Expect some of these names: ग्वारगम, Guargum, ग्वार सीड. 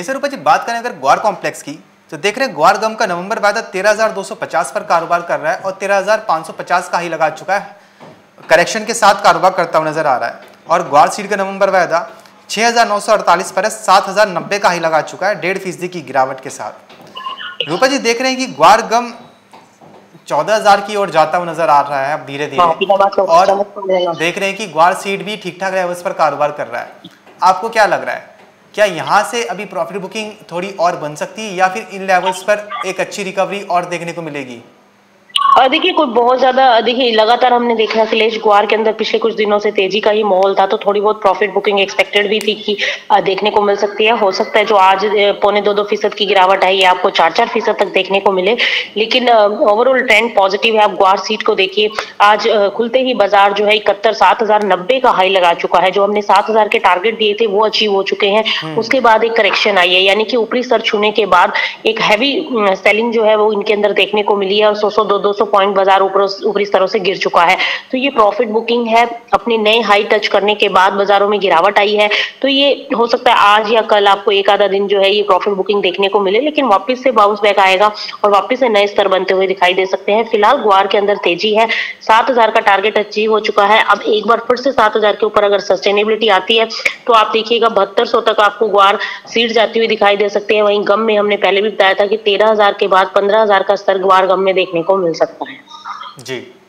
Measure रूपा जी, बात करें अगर ग्वार कॉम्प्लेक्स की तो देख रहे हैं ग्वारगम का नवंबर वायदा 13,250 पर कारोबार कर रहा है और 13,550 का ही लगा चुका है, करेक्शन के साथ कारोबार करता हुआ नजर आ रहा है। और ग्वार सीड का नवंबर वायदा 6,948 पर है, 7,090 का ही लगा चुका है, 1.5% की गिरावट के साथ। रूपा जी देख रहे हैं कि ग्वारगम 14,000 की ओर जाता हुआ नजर आ रहा है अब धीरे धीरे, और देख रहे हैं कि ग्वार सीड भी ठीक ठाक लेवल्स पर कारोबार कर रहा है। आपको क्या लग रहा है, क्या यहाँ से अभी प्रॉफिट बुकिंग थोड़ी और बन सकती है या फिर इन लेवल्स पर एक अच्छी रिकवरी और देखने को मिलेगी? और देखिए कोई बहुत ज्यादा, देखिए लगातार हमने देखा अखिलेश ग्वार के अंदर पिछले कुछ दिनों से तेजी का ही माहौल था, तो थोड़ी बहुत प्रॉफिट बुकिंग एक्सपेक्टेड भी थी कि देखने को मिल सकती है। हो सकता है जो आज 0.25% की गिरावट आई है आपको 4-4% तक देखने को मिले, लेकिन ओवरऑल ट्रेंड पॉजिटिव है। आप ग्वार सीट को देखिए, आज खुलते ही बाजार जो है 7,090 का हाई लगा चुका है, जो हमने 7,000 के टारगेट दिए थे वो अचीव हो चुके हैं। उसके बाद एक करेक्शन आई है, यानी कि ऊपरी सर छूने के बाद एक हैवी सेलिंग जो है वो इनके अंदर देखने को मिली है और 100-200 पॉइंट बाजार ऊपरी स्तरों से गिर चुका है। तो ये प्रॉफिट बुकिंग है, अपने नए हाई टच करने के बाद बाजारों में गिरावट आई है, तो ये हो सकता है आज या कल आपको एक आधा दिन जो है ये प्रॉफिट बुकिंग देखने को मिले, लेकिन वापस से बाउंस बैक आएगा और वापस से नए स्तर बनते हुए दिखाई दे सकते हैं। फिलहाल ग्वार के अंदर तेजी है, 7,000 का टारगेट अचीव हो चुका है। अब एक बार फिर से 7,000 के ऊपर अगर सस्टेनेबिलिटी आती है तो आप देखिएगा 7200 तक आपको ग्वार सीट जाती हुई दिखाई दे सकती है। वहीं गम में हमने पहले भी बताया था कि 13,000 के बाद 15,000 का स्तर ग्वार गम में देखने को मिल सकता है। जी।